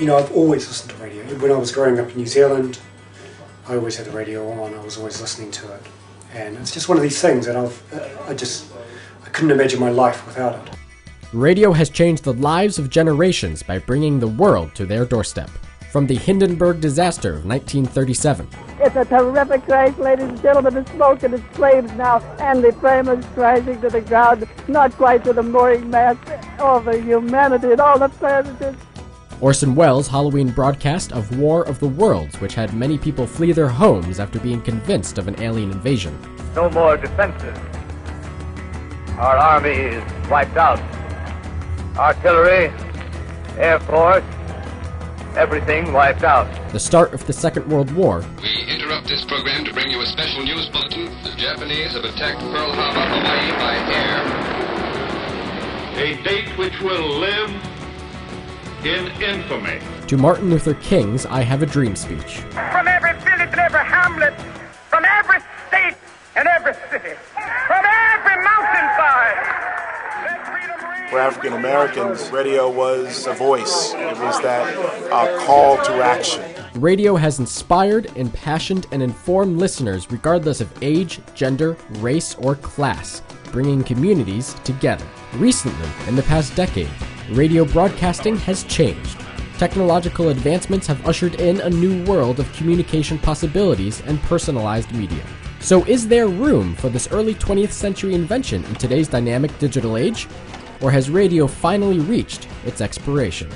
you know, I've always listened to radio. When I was growing up in New Zealand, I always had the radio on. I was always listening to it. And it's just one of these things that I couldn't imagine my life without it. Radio has changed the lives of generations by bringing the world to their doorstep. From the Hindenburg disaster of 1937. It's a terrific race, ladies and gentlemen. It's smoke and it's flames now, and the flame is rising to the ground, not quite to the mooring mast. All the humanity and all the planets. Orson Welles' Halloween broadcast of War of the Worlds, which had many people flee their homes after being convinced of an alien invasion. No more defenses. Our army is wiped out. Artillery, Air Force, everything wiped out. The start of the Second World War. We interrupt this program to bring you a special news bulletin. The Japanese have attacked Pearl Harbor, Hawaii by air. A date which will live in infamy. To Martin Luther King's I Have a Dream speech. From every village and every hamlet, from every state and every city, from every mountainside. For African Americans, radio was a voice. It was that call to action. Radio has inspired, impassioned, and informed listeners regardless of age, gender, race, or class, bringing communities together. Recently, in the past decade, radio broadcasting has changed. Technological advancements have ushered in a new world of communication possibilities and personalized media. So is there room for this early 20th century invention in today's dynamic digital age? Or has radio finally reached its expiration?